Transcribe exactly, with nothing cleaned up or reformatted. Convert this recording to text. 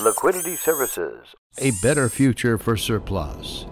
Liquidity Services. A better future for surplus.